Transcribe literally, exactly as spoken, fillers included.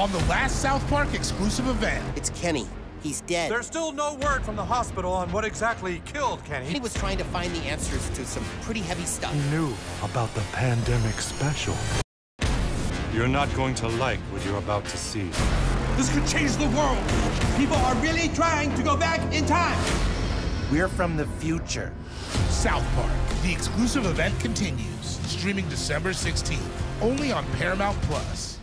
on the last South Park exclusive event. It's Kenny. He's dead. There's still no word from the hospital on what exactly killed Kenny. He was trying to find the answers to some pretty heavy stuff. He knew about the pandemic special. You're not going to like what you're about to see. This could change the world. People are really trying to go back in time. We're from the future. South Park, the exclusive event continues. Streaming December sixteenth, only on Paramount Plus.